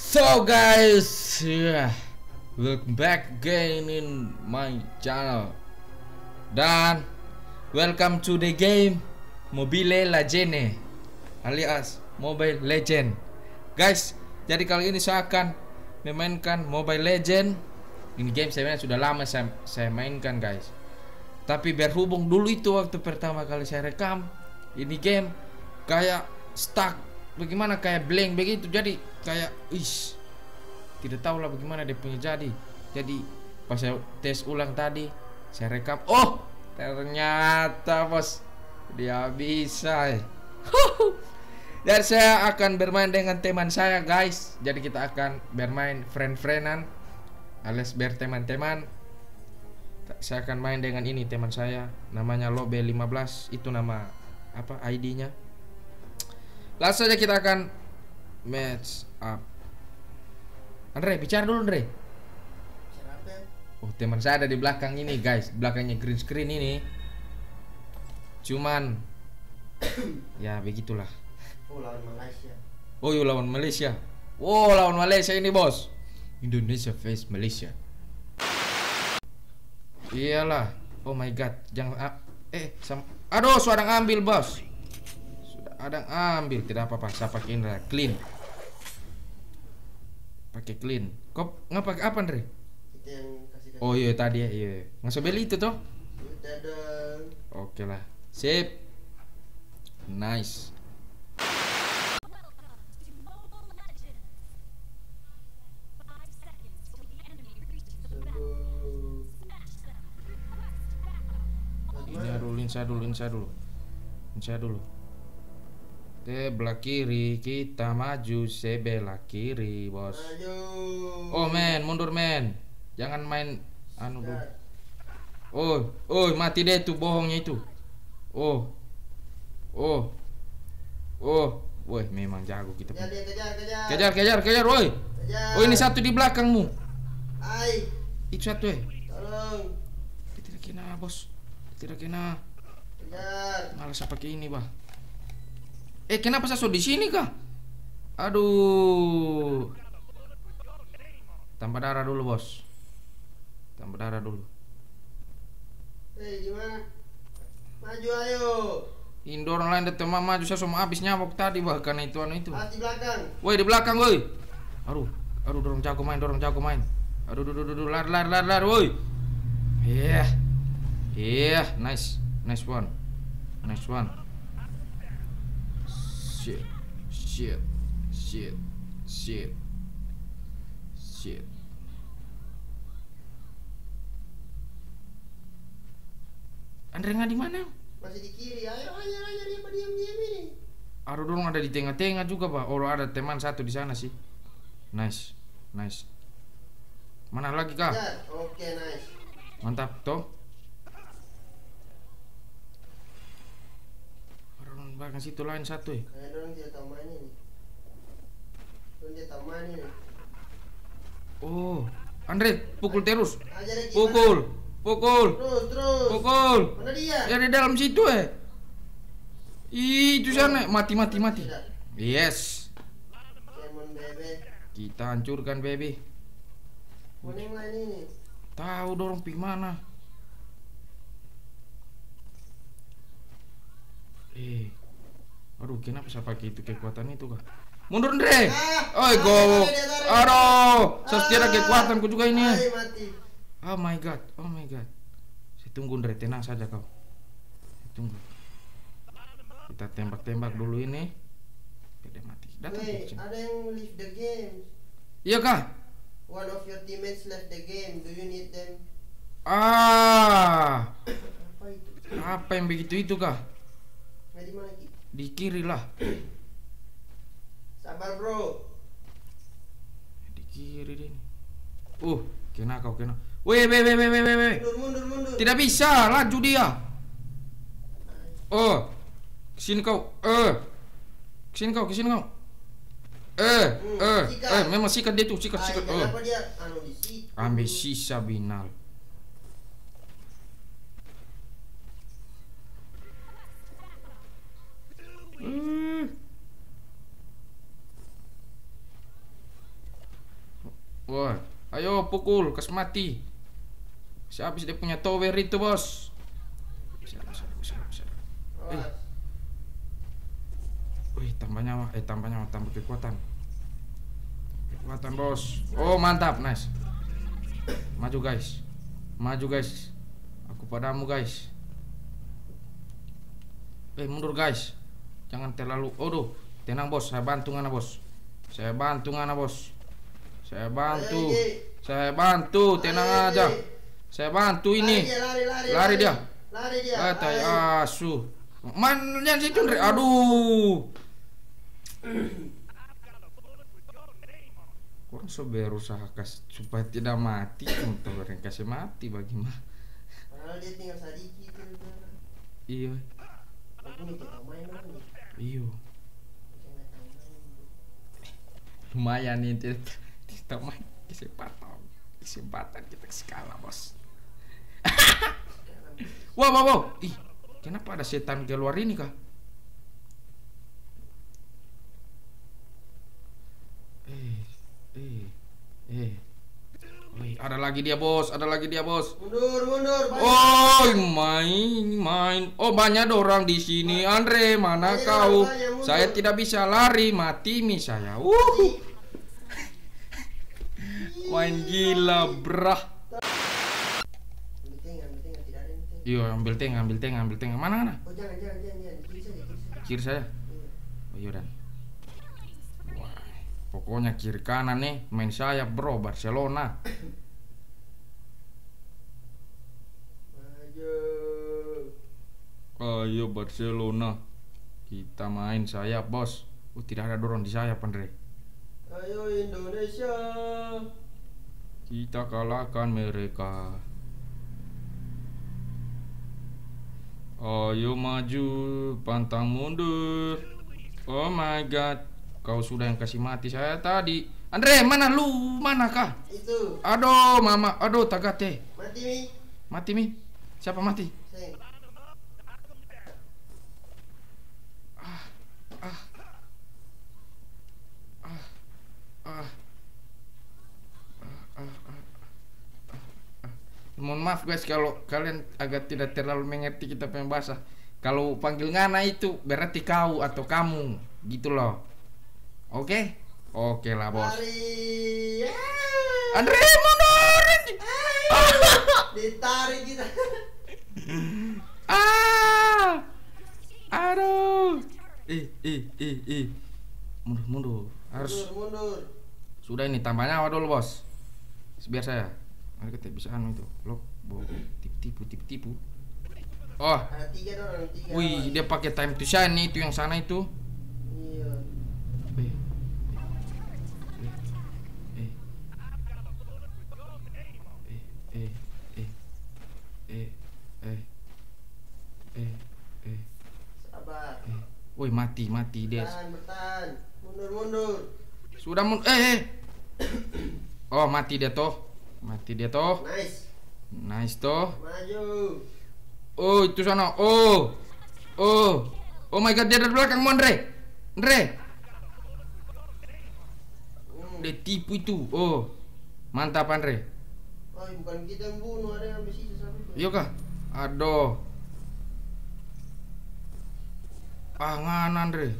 So guys, welcome back again in my channel dan welcome to the game Mobile Legends alias Mobile Legend. Guys, jadi kali ini saya akan memainkan Mobile Legend. Ini game sebenarnya sudah lama saya mainkan guys, tapi berhubung dulu itu waktu pertama kali saya rekam ini game kayak stuck, bagaimana kayak blank begitu, jadi kayak tidak tahu lah bagaimana dia punya. Jadi pas saya tes ulang tadi saya rekam, oh ternyata bos dia bisa. Dan saya akan bermain dengan teman saya guys, jadi kita akan bermain friend-friendan alias berteman-teman. Saya akan main dengan ini teman saya, namanya Lobe15, itu nama apa ID-nya. Langsung aja kita akan match up. Andre, bicara dulu Andre. Oh, teman saya ada di belakang ini guys, belakangnya green screen ini. Cuman ya begitulah. Oh, lawan Malaysia. Oh, yuk lawan Malaysia. Oh, lawan Malaysia ini bos. Indonesia face Malaysia. Iyalah. Oh my god, jangan aduh, sudah ngambil bos. Sudah ada ambil, tidak apa-apa. Saya pakai ini lah, clean. Pakai clean. Kok enggak pakai apa, Andre? Itu yang kasih. Oh iya tadi ya, iya. Enggak usah beli itu toh. Oke lah. Sip. Nice. Insya dulu. Sebelah kiri kita maju, sebelah kiri bos. Maju. Oh men, mundur men, jangan main anu bro. Oh mati deh tuh bohongnya itu. Oh, woi memang jago kita. Kejar, woi. Oh ini satu di belakangmu. Ay. Itu satu tolong. Tidak kena bos, tidak kena. Malah saya pakai ini bah. Kenapa saya di sini kah? Aduh. Tambah darah dulu bos. Tambah darah dulu. Gimana? Maju ayo. Indoor online deh teman, maju saya semua habis nyamuk tadi bahkan itu anu itu. Di belakang. Woi di belakang woi. Aduh dorong jago main. Aduh lar woi. Iya. Iya, nice one. Shit. Andre nggak di mana? Masih di kiri. Ayo dia diam ini. Aduh dong ada di tengah-tengah juga pak. Oh ada teman satu di sana sih. Nice. Mana lagi kak? Oke, nice. Mantap toh. Bahkan situ lain satu ya. Kayak dorong dia tamani nih. Oh, Andre pukul terus. Pukul. Terus. Pukul. Mana dia? Ya di dalam situ ya. Itu sana mati. Yes. Kita hancurkan baby. Tahu dorong pi mana? Aduh, kenapa saya pakai itu kekuatan itu kah? Mundur Andre. Oi go. Aduh, saya kira kekuatanku juga ini. Oh my god. Saya tunggu Andre, tenang saja kau. Saya tunggu. Kita tembak-tembak dulu ini. Dia mati. Datang. Ada yang leave the game. Iya kah? One of your teammates left the game. Do you need them? Apa itu? Apa yang begitu itu kah? Di mana lagi? Di kiri lah. Sabar bro. Di kiri deh. Kena kau kena. Weh. Mundur. Tidak bisa, laju dia. Kesini kau. Memang sikat dia tuh, sikat. Ambil sisa binal. kau pukul, kas mati. Siapa sih dia punya tower itu, bos? Bisa. Wih, tambah nyawa, tambah kekuatan. Kekuatan, bos. Oh, mantap, nice. Maju, guys. Aku padamu, guys. Mundur, guys. Jangan terlalu. Aduh, tenang, bos. Saya bantu, tenang aja. Saya bantu ini. Lari dia. Atai asu. Mannya sih cundre. Aduh. Kurang berusaha supaya tidak mati, untuk kasih mati bagaimana? Padahal dia tinggal sedikit. Iya. Iyo. Lumayan nih kita main kesempatan kita skala, bos. wow. Ih, kenapa ada setan keluar ini kah? Wih, ada lagi dia bos. Mundur. Oh, main. Oh, banyak orang di sini. Andre, mana kau? Saya tidak bisa lari, mati mi saya. Main gila, brah. Iya, ambil tengah. Mana? Oh, jangan. Kiri saya. Oh, yaudah. Pokoknya kiri kanan nih main sayap, bro. Barcelona. Ayo Barcelona. Kita main sayap, bos. Tidak ada dorong di sayap, Andre. Ayo Indonesia. Kita kalahkan mereka. Ayo maju, pantang mundur. Oh my god. Kau sudah yang kasih mati saya tadi. Andre, mana lu? Manakah? Itu. Aduh, mama. Aduh, tagate. Mati mi. Siapa mati? Seng. Mohon maaf guys kalau kalian agak tidak terlalu mengerti kita punya bahasa. Kalau panggil ngana itu berarti kau atau kamu, gitu loh. Oke lah, bos. Andre, mundur. Ditarik kita. Aduh. Mundur. Harus mundur. Sudah ini tambah nyawa dulu, bos. Biar saya. Mari kita bisa anu itu. Lob, tipu. Oh. Ada 3 orang. Wih, dia pakai time to shine nih, itu yang sana itu. Woi, mati dia. Bertahan. Mundur. Sudah mundur. Oh, mati dia toh. Nice toh. Maju. Oh, itu sana. Oh. Oh my god, dia dari belakang, Andre. Dia tipu itu. Oh. Mantap, Andre. Oh, bukan kita yang bunuh, ada yang habis itu sama. Iya kah? Aduh. Pangan Andre.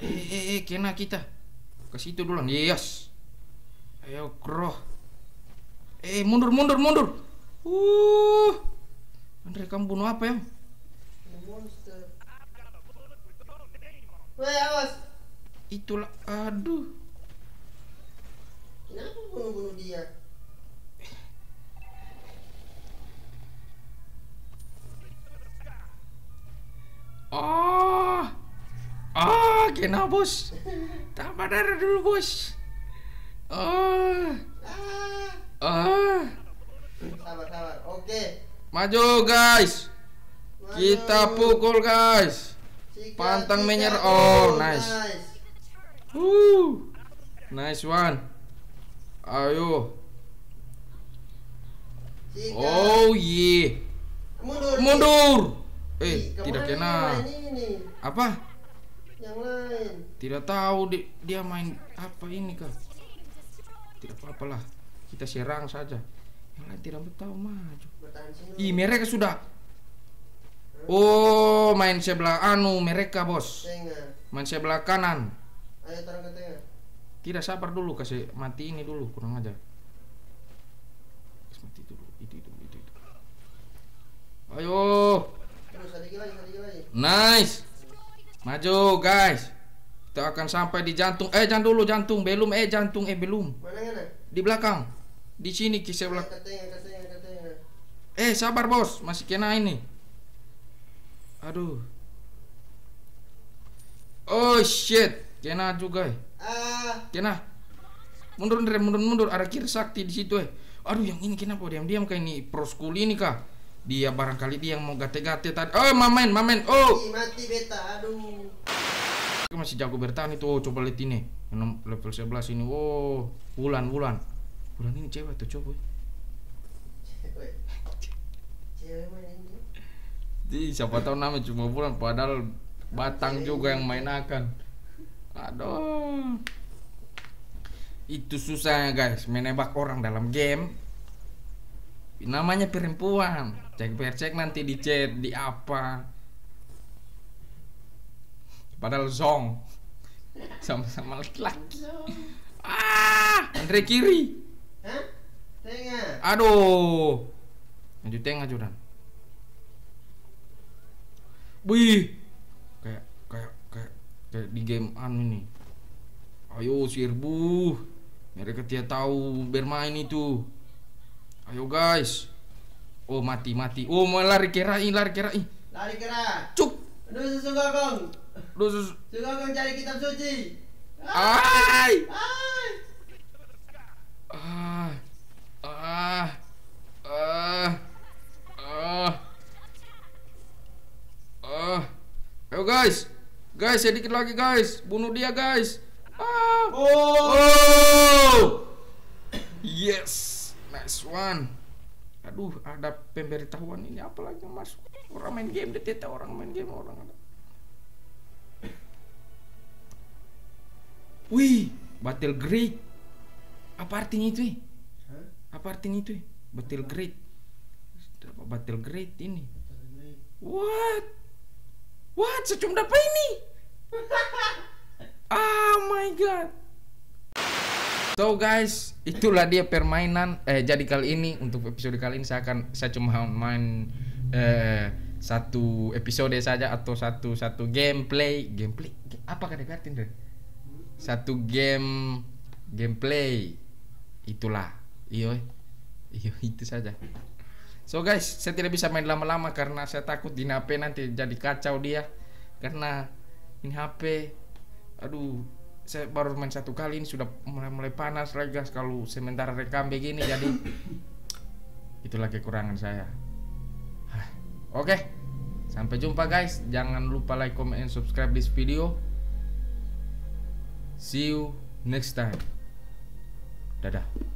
Iya. Kena kita. Ke situ duluan. Yes. Ayo, kroh. Mundur. Andre, kamu bunuh apa ya? Monster. Weh, awas. Itulah. Aduh. Kenapa bunuh dia? Kena, bos. Tambah darah dulu, bos. Sabar. Oke. Maju, guys. Maju. Kita pukul, guys. Pantang menyerah. Oh, nice. Nice one. Ayo. Oh yeah. Mundur. Tidak kena. Apa? Yang lain. Tidak tahu dia main apa ini, Kak. Tidak apa-apalah, kita serang saja. Yang lain tidak tahu maju. Ih, mereka sudah. Oh, main sebelah anu mereka, bos. Main sebelah kanan. Ayo taruh ke tengah. Tidak, sabar dulu, kasih mati ini dulu, kurang aja. Mati dulu, itu. Ayo. Terus lagi. Nice. Maju, guys. Kita akan sampai di jantung. Eh, jangan dulu, jantung. Belum, eh, jantung, eh, belum. Mana? Di belakang. Di sini, kisah belakang. Eh, sabar, bos. Masih kena ini. Aduh. Oh shit, kena juga. Kena. Mundur. Ada kira sakti di situ. Aduh, yang ini kenapa diam-diam kayak ini pro school ini kah? Dia barangkali dia yang mau gate-gate tadi. Oh, mamen. Oh. Mati beta. Aduh. Masih jago bertahan itu. Oh, coba lihat ini. Level 11 ini. Oh, bulan. Bulan ini cewek atau cowok? Cewek. Cewek main ini. Di siapa tahu namanya cuma bulan padahal batang juga yang main akan. Aduh. Itu susahnya, guys, menembak orang dalam game. Namanya perempuan. Cek nanti di chat, di apa. Padahal zong. Sama-sama laki-laki. Andre kiri. Hah? Tengah. Aduh. Maju tengah, Jordan. Wih. Kayak di game anu nih. Ayo sirbu. Mereka tidak tahu bermain itu. Ayo, guys. Oh, mati. Oh, mau lari kerai. Lari kerai. Cuk. Aduh, sugakong. Sugakong cari kitab suci. Ai. Ayo, guys. Guys, sedikit lagi, guys. Bunuh dia, guys. Oh. Yes. Nice one. Aduh, ada pemberitahuan ini apa lagi yang masuk. Orang main game, DTT orang main game, orang ada. Wih, battle great. Apa artinya itu? Apa artinya itu? Battle great. Battle great ini. What? Secum apa ini? Oh my god. So guys, itulah dia permainan. Jadi kali ini, untuk episode kali ini saya cuma main satu episode saja atau satu gameplay. Apa kan berarti deh? Satu gameplay. Itulah. Iyo itu saja. So guys, saya tidak bisa main lama-lama karena saya takut di HP nanti jadi kacau dia. Karena ini HP. Aduh. Saya baru main satu kali ini sudah mulai panas lagi, guys, kalau sementara rekam begini. Jadi itulah kekurangan saya. Oke. Sampai jumpa, guys. Jangan lupa like, comment, and subscribe this video. See you next time. Dadah.